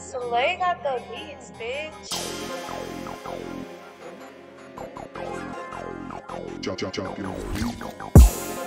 Slay got the beats, bitch. Jump, jump, jump, you know.